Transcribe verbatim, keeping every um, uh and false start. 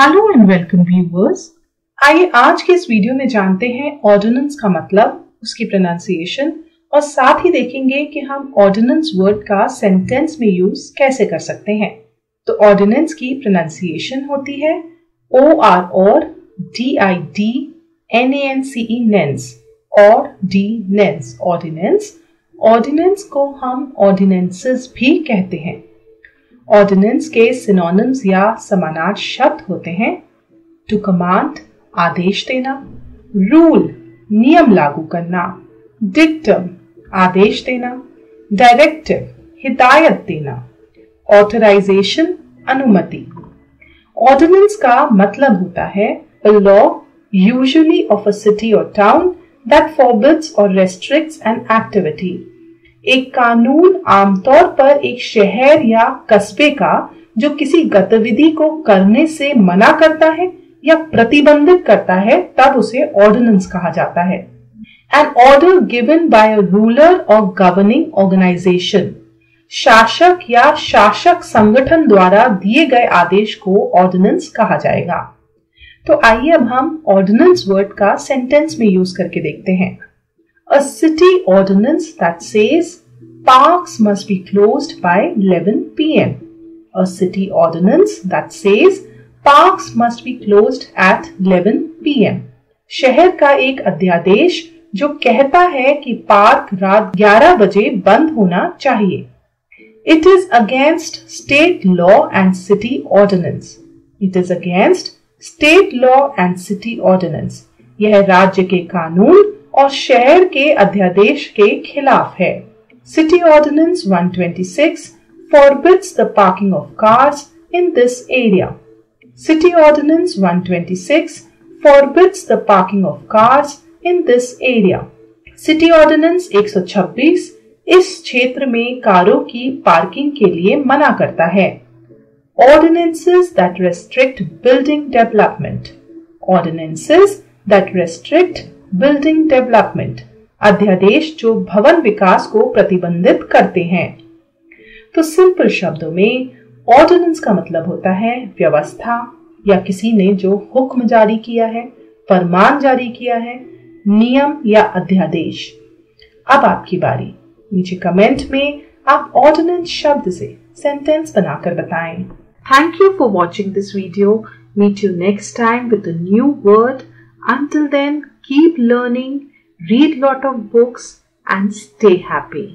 Hello and welcome viewers. आइए आज के इस वीडियो में जानते हैं ऑर्डिनेंस का मतलब, उसकी प्रोनाउंसिएशन और साथ ही देखेंगे कि हम ऑर्डिनेंस वर्ड का सेंटेंस में यूज कैसे कर सकते हैं। तो ऑर्डिनेंस की प्रोनाउंसिएशन होती है ओ आर और D I D N A N C E नेंस और डी नेंस ऑर्डिनेंस। ऑर्डिनेंस को हम ऑर्डिनेंसेस भी कहते हैं। ऑर्डिनेंस के सिनोनिम्स या समानार्थी शब्द होते हैं टू कमांड आदेश देना, रूल नियम लागू करना, डिक्टम आदेश देना, डायरेक्टिव हिदायत देना, ऑथराइजेशन अनुमति। ऑर्डिनेंस का मतलब होता है a law usually of a city और टाउन दैट फॉरबिड्स और रेस्ट्रिक्ट्स एन एक्टिविटी। एक कानून आमतौर पर एक शहर या कस्बे का जो किसी गतिविधि को करने से मना करता है या प्रतिबंधित करता है, तब उसे ऑर्डिनेंस कहा जाता है। An order given by a ruler और गवर्निंग ऑर्गेनाइजेशन। शासक या शासक संगठन द्वारा दिए गए आदेश को ऑर्डिनेंस कहा जाएगा। तो आइए अब हम ऑर्डिनेंस वर्ड का सेंटेंस में यूज करके देखते हैं। A city ordinance that says parks must be closed by eleven p m A city ordinance that says parks must be closed at eleven p m शहर का एक अध्यादेश जो कहता है कि पार्क रात ग्यारह बजे बंद होना चाहिए। It is against state law and city ordinance. It is against state law and city ordinance. यह राज्य के कानून और शहर के अध्यादेश के खिलाफ है। City ordinance one twenty-six forbids the parking of cars in this area. City Ordinance one twenty-six forbids the parking of cars in this area. City Ordinance one twenty-six इस क्षेत्र में कारों की पार्किंग के लिए मना करता है। Ordinances that restrict building development. Ordinances that restrict building development, अध्यादेश जो भवन विकास को प्रतिबंधित करते हैं। तो सिंपल शब्दों में ऑर्डिनेंस का मतलब होता है व्यवस्था या किसी ने जो हुक्म जारी किया है, फरमान जारी किया है, नियम या अध्यादेश। अब आपकी बारी, नीचे कमेंट में आप ऑर्डिनेंस शब्द से सेंटेंस बनाकर बताएं। Thank you for watching this video. Meet you next time with a new word. Until then, keep learning, read lot of books and stay happy.